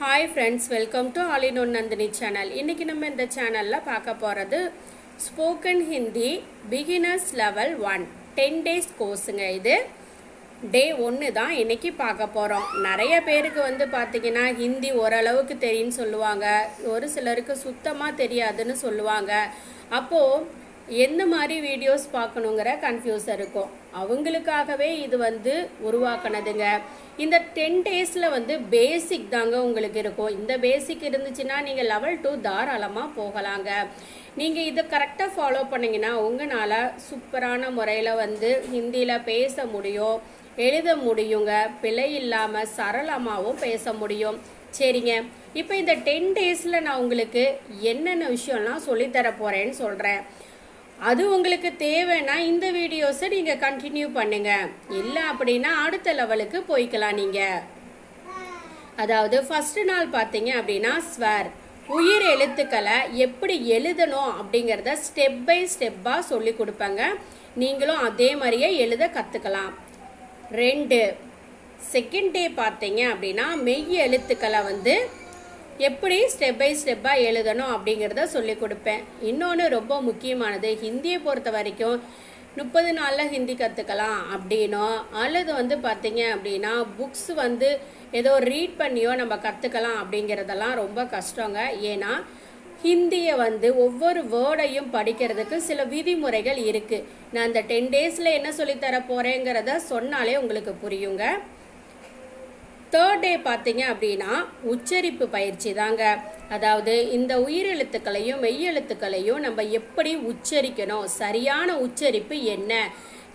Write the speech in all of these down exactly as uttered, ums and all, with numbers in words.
Hi friends welcome to all in one Nandini channel इनकी नम्म इंद चैनल पार्क्क पोरदु spoken Hindi beginners level one ten days कोर्सुंगा इदु डे वन தான் இன்னைக்கு பார்க்க போறோம். நிறைய பேருக்கு வந்து பாத்தீங்கன்னா ஹிந்தி ஓரளவுக்கு தெரியும் சொல்லுவாங்க, ஒரு சிலருக்கு சுத்தமா தெரியாதுன்னு சொல்லுவாங்க. அப்போ என்ன மாதிரி வீடியோஸ் பார்க்கணும்ங்கற கன்ஃபியூஸ் இருக்கும். அவங்களுக்காகவே இது வந்து உருவாக்குனதுங்க. இந்த டென் டேஸ்ல வந்து பேசிக் தாங்க உங்களுக்கு இருக்கும். இந்த பேசிக் இருந்துச்சுனா நீங்க லெவல் டூ தாராளமா போகலாங்க. நீங்க இத கரெக்ட்டா ஃபாலோ பண்ணீங்கனா உங்கனால சூப்பரான முறையில வந்து ஹிந்தில பேச முடியும், எழுத முடியுங்க, பிழை இல்லாம சரளமாவும் பேச முடியும். சரிங்க, இப்போ இந்த டென் டேஸ்ல நான் உங்களுக்கு என்னென்ன விஷயம்லாம் சொல்லி தர போறேன்னு சொல்றேன். அது உங்களுக்கு தேவைனா இந்த வீடியோஸை நீங்க கண்டினியூ பண்ணுங்க, இல்ல அப்படினா அடுத்த லெவலுக்கு போய்க்கலாம் நீங்க. அதாவது ஃபர்ஸ்ட் நாள் பாத்தீங்க அப்படினா ஸ்வர் உயிர் எழுத்துக்களை எப்படி எழுதணும் அப்படிங்கறத ஸ்டெப் பை ஸ்டெப்பா சொல்லி கொடுப்பாங்க. நீங்களும் அதே மாதிரியே எழுத கத்துக்கலாம். ரெண்டு செகண்ட் டே பார்த்தீங்க அப்படினா மெய் எழுத்துக்களை வந்து எப்படி ஸ்டெப் பை ஸ்டெப்பாக எழுதணும் அப்படிங்கிறத சொல்லி கொடுப்பேன். இன்னொன்று ரொம்ப முக்கியமானது, ஹிந்தியை பொறுத்த வரைக்கும் முப்பது நாளில் ஹிந்தி கற்றுக்கலாம் அப்படின்னோ அல்லது வந்து பார்த்தீங்க அப்படின்னா புக்ஸ் வந்து ஏதோ ரீட் பண்ணியோ நம்ம கற்றுக்கலாம் அப்படிங்கிறதெல்லாம் ரொம்ப கஷ்டங்க. ஏன்னா ஹிந்தியை வந்து ஒவ்வொரு வேர்டையும் படிக்கிறதுக்கு சில விதிமுறைகள் இருக்குது. நான் அந்த டென் டேஸில் என்ன சொல்லித்தர போகிறேங்கிறத சொன்னாலே உங்களுக்கு புரியுங்க. தேர்ட் டே பார்த்தீங்க அப்படின்னா உச்சரிப்பு பயிற்சி தாங்க. அதாவது இந்த உயிரெழுத்துக்களையும் மெய் எழுத்துக்களையும் நம்ம எப்படி உச்சரிக்கணும், சரியான உச்சரிப்பு என்ன,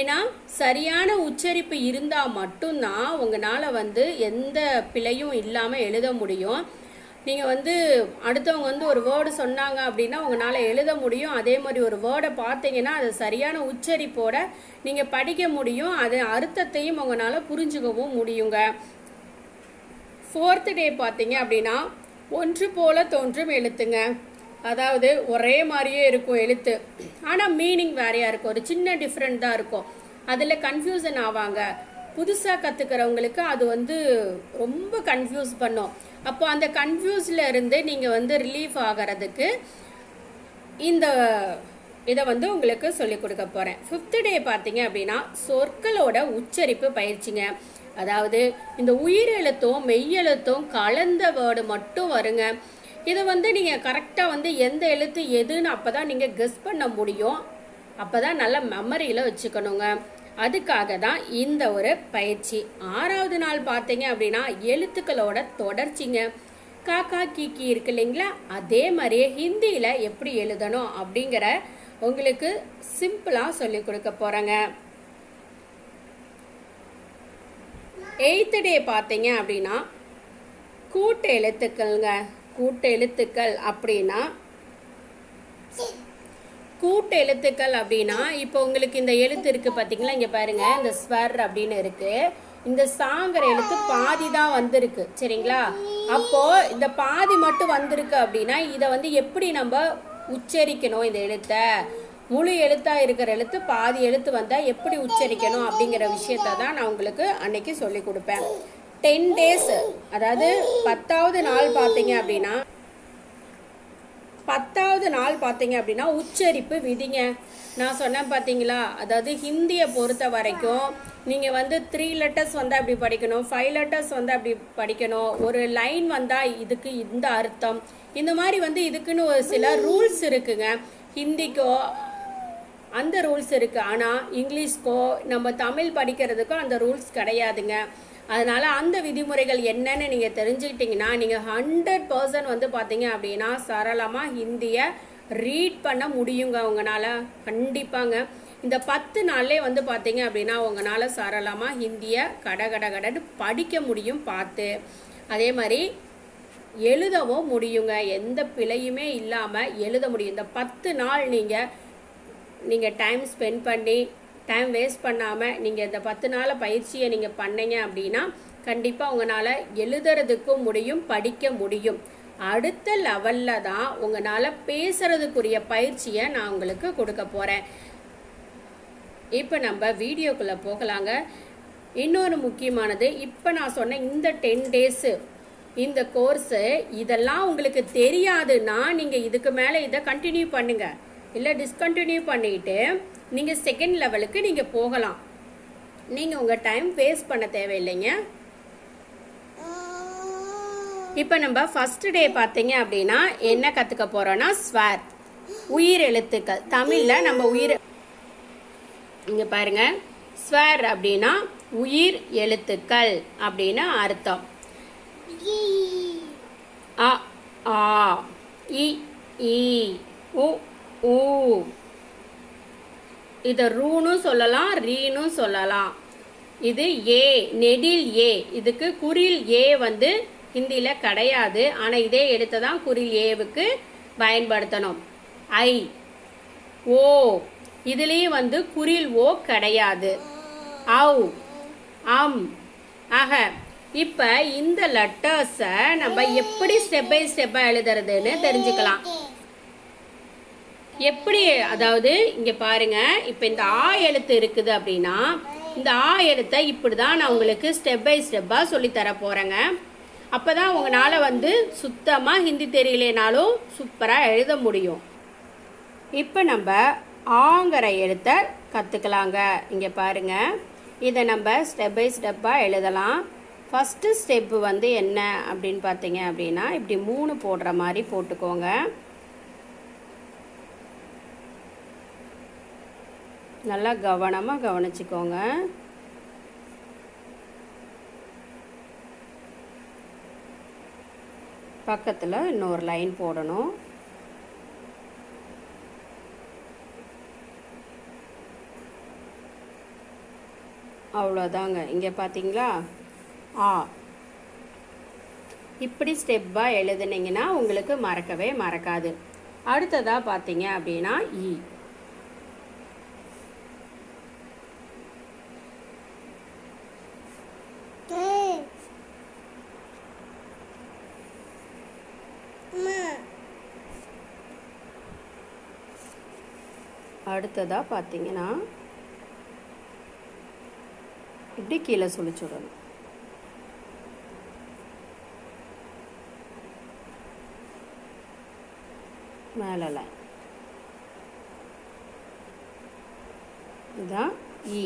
ஏன்னா சரியான உச்சரிப்பு இருந்தால் மட்டும்தான் உங்களால் வந்து எந்த பிழையும் இல்லாமல் எழுத முடியும். நீங்கள் வந்து அடுத்தவங்க வந்து ஒரு வேர்டு சொன்னாங்க அப்படின்னா உங்களால் எழுத முடியும். அதே மாதிரி ஒரு வேர்டை பார்த்தீங்கன்னா அது சரியான உச்சரிப்போட நீங்கள் படிக்க முடியும், அது அர்த்தத்தையும் உங்களால் புரிஞ்சுக்கவும் முடியுங்க. ஃபோர்த்து டே பார்த்தீங்க அப்படின்னா ஒன்று போல தோன்றும் எழுத்துங்க. அதாவது ஒரே மாதிரியே இருக்கும் எழுத்து, ஆனால் மீனிங் வேறையாக இருக்கும், ஒரு சின்ன டிஃப்ரெண்ட் தான் இருக்கும். அதில் கன்ஃபியூசன் ஆவாங்க. புதுசாக கற்றுக்கிறவங்களுக்கு அது வந்து ரொம்ப கன்ஃபியூஸ் பண்ணும். அப்போ அந்த கன்ஃபியூஸில் இருந்து நீங்கள் வந்து ரிலீஃப் ஆகிறதுக்கு இந்த இதை வந்து உங்களுக்கு சொல்லிக் கொடுக்க போகிறேன். ஃபிஃப்த்து டே பார்த்தீங்க அப்படின்னா சொற்களோட உச்சரிப்பு பயிற்சிங்க. அதாவது இந்த உயிரெழுத்தும் மெய்யெழுத்தும் கலந்த வேர்டு மட்டும் வருங்க. இதை வந்து நீங்கள் கரெக்டாக வந்து எந்த எழுத்து எதுன்னு அப்போ தான் நீங்கள் கெஸ் பண்ண முடியும். அப்போ தான் நல்லா மெமரியில் வச்சுக்கணுங்க. அதுக்காக தான் இந்த ஒரு பயிற்சி. ஆறாவது நாள் பார்த்தீங்க அப்படின்னா எழுத்துக்களோட தொடர்ச்சிங்க. காக்கா கீக்கி இருக்கு இல்லைங்களா, அதே மாதிரியே ஹிந்தியில் எப்படி எழுதணும் அப்படிங்கிற உங்களுக்கு சிம்பிளாக சொல்லி கொடுக்க போகிறேங்க. எய்த்து டே பார்த்தீங்க அப்படின்னா கூட்டு எழுத்துக்கள்ங்க. கூட்டு எழுத்துக்கள் அப்படின்னா கூட்டு எழுத்துக்கள் அப்படின்னா இப்போ உங்களுக்கு இந்த எழுத்து இருக்கு பார்த்தீங்களா, இங்கே பாருங்க இந்த ஸ்வர் அப்படின்னு இருக்கு. இந்த சாங்கிற எழுத்து பாதி தான் வந்திருக்கு. சரிங்களா, அப்போ இந்த பாதி மட்டும் வந்திருக்கு அப்படின்னா இதை வந்து எப்படி நம்ம உச்சரிக்கணும், இந்த எழுத்தை முழு எழுத்தா இருக்கிற எழுத்து பாதி எழுத்து வந்தா எப்படி உச்சரிக்கணும் அப்படிங்கிற விஷயத்தை தான் நான் உங்களுக்கு அன்னைக்கு சொல்லி கொடுப்பேன். டென் டேஸ் அதாவது பத்தாவது நாள் பார்த்தீங்க அப்படின்னா பத்தாவது நாள் பார்த்தீங்க அப்படின்னா உச்சரிப்பு விதிங்க. நான் சொன்னேன் பார்த்தீங்களா, அதாவது ஹிந்தியை பொறுத்த வரைக்கும் நீங்கள் வந்து த்ரீ லெட்டர்ஸ் வந்தால் அப்படி படிக்கணும், ஃபைவ் லெட்டர்ஸ் வந்தால் அப்படி படிக்கணும், ஒரு லைன் வந்தால் இதுக்கு இந்த அர்த்தம், இந்த மாதிரி வந்து இதுக்குன்னு ஒரு சில ரூல்ஸ் இருக்குங்க. ஹிந்திக்கோ அந்த ரூல்ஸ் இருக்குது, ஆனால் இங்கிலீஷ்க்கோ நம்ம தமிழ் படிக்கிறதுக்கோ அந்த ரூல்ஸ் கிடையாதுங்க. அதனால் அந்த விதிமுறைகள் என்னன்னு நீங்கள் தெரிஞ்சுக்கிட்டிங்கன்னா நீங்கள் ஹண்ட்ரட் பர்சன்ட் வந்து பார்த்தீங்க அப்படின்னா சரளமாக ஹிந்தியை ரீட் பண்ண முடியுங்க உங்களால் கண்டிப்பாங்க. இந்த பத்து நாள்லே வந்து பார்த்தீங்க அப்படின்னா உங்களால் சரளமாக ஹிந்தியை கட கட கடன்னு படிக்க முடியும் பார்த்து, அதே மாதிரி எழுதவும் முடியுங்க. எந்த பிழையுமே இல்லாமல் எழுத முடியும். இந்த பத்து நாள் நீங்கள் நீங்கள் டைம் ஸ்பெண்ட் பண்ணி டைம் வேஸ்ட் பண்ணாமல் நீங்கள் இந்த பத்து நாள் பயிற்சியை நீங்கள் பண்ணீங்க அப்படின்னா கண்டிப்பாக உங்களால் எழுதுறதுக்கும் முடியும், படிக்க முடியும். அடுத்த லெவலில் தான் உங்களால் பேசுறதுக்குரிய பயிற்சியை நான் உங்களுக்கு கொடுக்க போகிறேன். இப்போ நம்ம வீடியோக்குள்ளே போகலாங்க. இன்னொரு முக்கியமானது, இப்போ நான் சொன்ன இந்த டென் டேஸு இந்த கோர்ஸ் இதெல்லாம் உங்களுக்கு தெரியாதுனா நீங்க இதுக்கு மேல இத கண்டினியூ பண்ணுங்க இல்ல டிஸ்கண்டினியூ பண்ணிட்டு நீங்க செகண்ட் லெவலுக்கு நீங்க போகலாம். நீங்க உங்க டைம் வேஸ்ட் பண்ண தேவையில்லைங்க. இப்போ நம்ம ஃபர்ஸ்ட் டே பாத்தீங்க அப்படினா என்ன கத்துக்க போறோம்னா ஸ்வார் உயிர் எழுத்துக்கள். தமிழ்ல நம்ம உயிர் இங்க பாருங்க ஸ்வார் அப்படினா உயிர் எழுத்துக்கள் அப்படினா அர்த்தம். அ ஆ இ ஈ உ ஊ இது ரூனு சொல்லலாம் ரீனு சொல்லலாம். இது ஏ நெடில் ஏ, இதுக்கு குறில் ஏ வந்து ஹிந்தியில கிடையாது. ஆனா இதே எழுத்தை தான் குறில் ஏவுக்கு பயன்படுத்தணும். ஐ ஓ இதுலயே வந்து குறில் ஓ கிடையாது. ஆவ் அம் ஆக இப்ப இந்த லெட்டர்ஸ நம்ம எப்படி ஸ்டெப் பை ஸ்டெப்பா எழுதுறதுன்னு தெரிஞ்சுக்கலாம். எப்படி அதாவது இங்க பாருங்க இப்ப இந்த ஆ எழுத்து இருக்குது அப்படின்னா இந்த ஆ எழுத்தை இப்படிதான் நான் உங்களுக்கு ஸ்டெப் பை ஸ்டெப்பா சொல்லி தர போறேங்க. அப்பதான் உங்களால வந்து சுத்தமா ஹிந்தி தெரியலனாலும் சூப்பரா எழுத முடியும். இப்ப நம்ம ஆங்கிற எழுத்தை கத்துக்கலாங்க. இங்க பாருங்க இதை நம்ம ஸ்டெப் பை ஸ்டெப்பா எழுதலாம். ஃபர்ஸ்ட் ஸ்டெப் வந்து என்ன அப்படின்னு பாத்தீங்க அப்படின்னா இப்படி மூணு போடுற மாதிரி போட்டுக்கோங்க. நல்லா கவனமா கவனிச்சுக்கோங்க. பக்கத்துல இன்னொரு லைன் போடணும். அவ்வளோதாங்க. இங்கே பார்த்தீங்களா ஆ இப்படி ஸ்டெப்பாக எழுதுனீங்கன்னா உங்களுக்கு மறக்கவே மறக்காது. அடுத்ததாக பார்த்தீங்க அப்படின்னா இ அடுத்ததாக பார்த்தீங்கன்னா இப்படி கீழே சுழிச்சு விடணும். மேலே லைன் இதான் இ.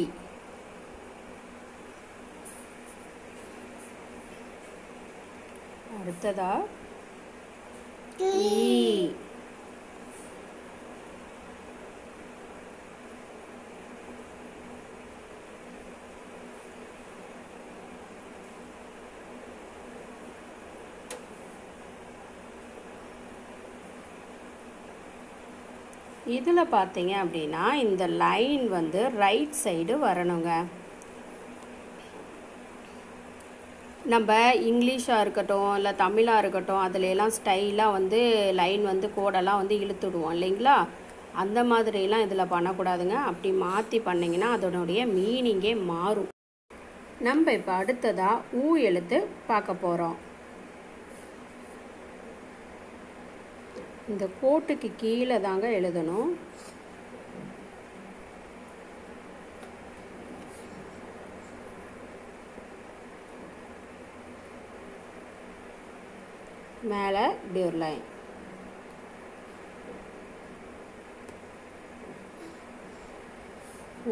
அடுத்ததா இ இதில் பார்த்தீங்க அப்படின்னா இந்த லைன் வந்து ரைட் சைடு வரணுங்க. நம்ம இங்கிலீஷாக இருக்கட்டும் இல்லை தமிழாக இருக்கட்டும் அதுலெல்லாம் ஸ்டைலாக வந்து லைன் வந்து கோடெல்லாம் வந்து இழுத்துடுவோம் இல்லைங்களா. அந்த மாதிரிலாம் இதில் பண்ணக்கூடாதுங்க. அப்படி மாற்றி பண்ணிங்கன்னா அதனுடைய மீனிங்கே மாறும். நம்ம இப்போ அடுத்ததாக ஊ எழுத்து பார்க்க போகிறோம். இந்த கோட்டுக்கு கீழே தாங்க எழுதணும். மேலே டியூர் லைன்.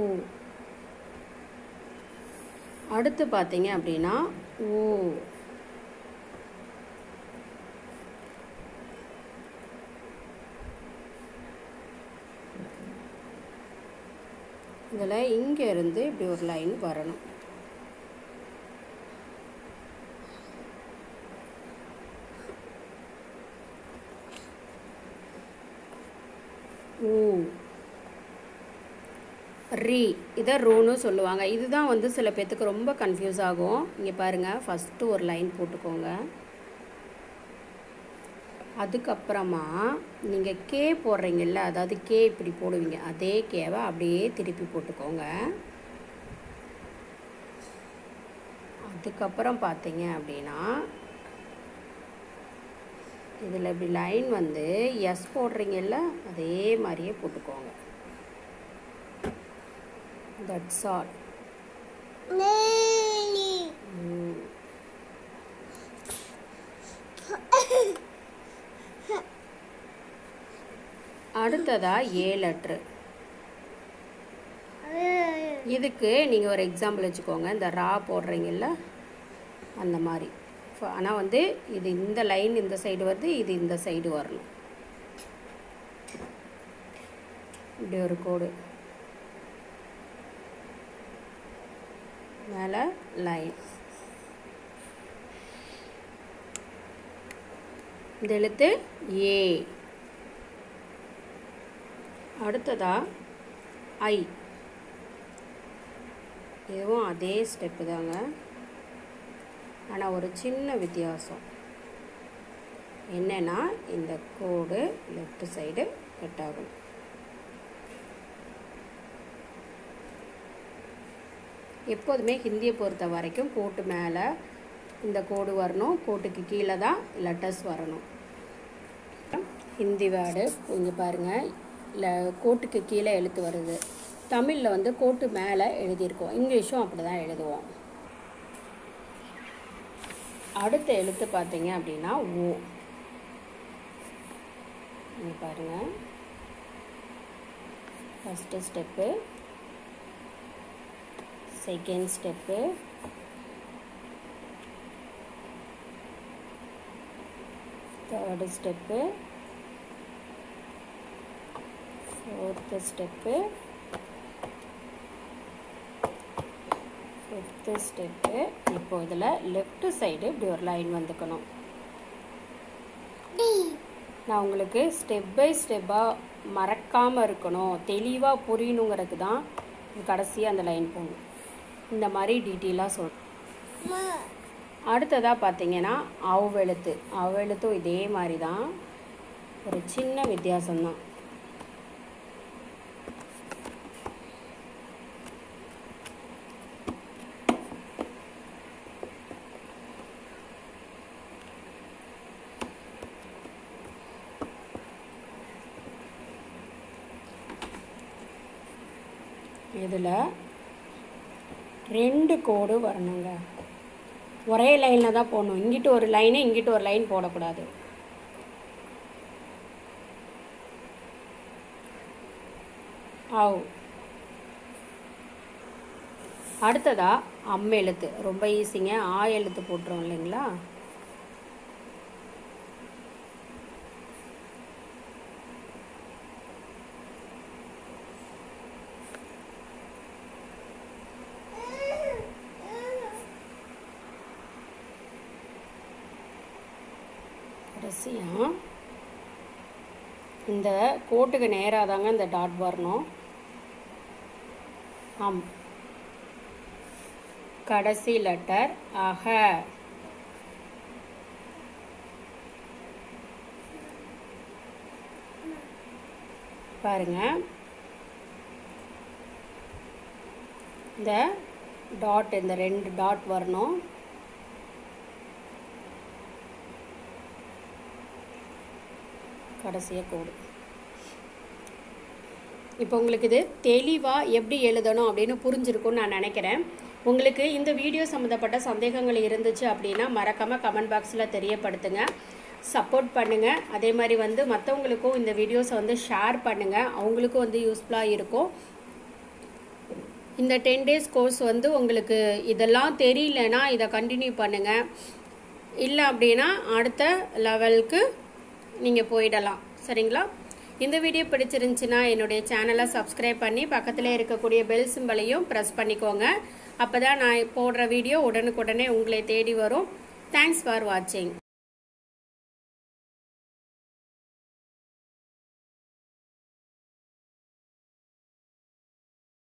ஊ அடுத்து பார்த்தீங்க அப்படின்னா ஊ இதில் இங்கேருந்து இப்படி ஒரு லைன் வரணும். ஊ ரீ இதை ரூன்னு சொல்லுவாங்க. இதுதான் வந்து சில பேர்த்துக்கு ரொம்ப கன்ஃபியூஸ் ஆகும். இங்கே பாருங்கள் ஃபஸ்ட்டு ஒரு லைன் போட்டுக்கோங்க. அதுக்கப்புறமா நீங்கள் கே போடுறீங்கல்ல அதாவது கே இப்படி போடுவீங்க அதே கேவை அப்படியே திருப்பி போட்டுக்கோங்க. அதுக்கப்புறம் பார்த்தீங்க அப்படின்னா இதில் இப்படி லைன் வந்து எஸ் போடுறீங்கல்ல அதே மாதிரியே போட்டுக்கோங்க. That's all. அடுத்ததா ஏ லெட்டர். இதுக்கு நீங்கள் ஒரு எக்ஸாம்பிள் வச்சுக்கோங்க. இந்த ரா போடுறீங்கல்ல அந்த மாதிரி. ஆனால் வந்து இது இந்த லைன் இந்த சைடு வருது, இது இந்த சைடு வரணும். இப்படி ஒரு கோடு மேலே லைன். இந்த எழுத்து ஏ. அடுத்ததா ஐ. இதுவும் அதே ஸ்டெப்பு தாங்க, ஆனால் ஒரு சின்ன வித்தியாசம் என்னென்னா இந்த கோடு லெஃப்ட் சைடு கட் ஆகும். எப்போதுமே ஹிந்தியை பொறுத்த வரைக்கும் கோட்டு மேலே இந்த கோடு வரணும், கோட்டுக்கு கீழே தான் லெட்டர்ஸ் வரணும். ஹிந்தி வேர்டு இங்கே பாருங்கள், இல்லை கோட்டுக்கு கீழே எழுத்து வருது. தமிழில் வந்து கோட்டு மேலே எழுதியிருக்கோம். இங்கிலீஷும் அப்படி தான் எழுதுவோம். அடுத்த எழுத்து பார்த்தீங்க அப்படின்னா ஓ. இங்கே பாருங்கள், first step, second step, third step, fourth step, fifth step. இப்போ இதில் லெஃப்ட்டு சைடு இப்படி ஒரு லைன் வந்துக்கணும். நான் உங்களுக்கு ஸ்டெப் பை ஸ்டெப்பாக மறக்காமல் இருக்கணும், தெளிவாக புரியணுங்கிறதுக்கு தான் கடைசியாக அந்த லைன் போகணும். இந்த மாதிரி டீட்டெயிலாக சொல்லணும். அடுத்ததாக பார்த்தீங்கன்னா அவ்வெழுத்து. அவ்வெழுத்தும் இதே மாதிரி தான், ஒரு சின்ன வித்தியாசம்தான். இதில் ரெண்டு கோடு வரணுங்க, ஒரே லைனில் தான் போடணும். இங்கிட்டு ஒரு லைனு இங்கிட்டு ஒரு லைன் போடக்கூடாது. ஆவ். அடுத்ததா அம் எழுத்து. ரொம்ப ஈஸிங்க, ஆ எழுத்து போட்டுரும் இல்லைங்களா. இந்த கோட்டுக்கு நேராக தாங்க இந்த டாட் வரணும். ஆம். கடைசி லெட்டர் அக. பாருங்க, இந்த டாட் இந்த ரெண்டு டாட் வரணும். கடைசியாக கோடு. இப்போ உங்களுக்கு இது தெளிவாக எப்படி எழுதணும் அப்படின்னு புரிஞ்சிருக்கும்னு நான் நினைக்கிறேன். உங்களுக்கு இந்த வீடியோ சம்மந்தப்பட்ட சந்தேகங்கள் இருந்துச்சு அப்படின்னா மறக்காமல் கமெண்ட் பாக்ஸில் தெரியப்படுத்துங்க, சப்போர்ட் பண்ணுங்கள். அதே மாதிரி வந்து மற்றவங்களுக்கும் இந்த வீடியோஸை வந்து ஷேர் பண்ணுங்கள், அவங்களுக்கும் வந்து யூஸ்ஃபுல்லாக இருக்கும். இந்த டென் டேஸ் கோர்ஸ் வந்து உங்களுக்கு இதெல்லாம் தெரியலன்னா இதை கண்டினியூ பண்ணுங்கள், இல்லை அப்படின்னா அடுத்த லெவலுக்கு நீங்கள் போயிடலாம். சரிங்களா? இந்த வீடியோ பிடிச்சிருந்துச்சுன்னா என்னுடைய சேனலை சப்ஸ்கிரைப் பண்ணி பக்கத்தில் இருக்கக்கூடிய பெல் சிம்பலையும் ப்ரெஸ் பண்ணிக்கோங்க. அப்போ தான் நான் போடுற வீடியோ உடனுக்குடனே உங்களை தேடி வரும். தேங்க்ஸ் ஃபார் வாட்சிங்.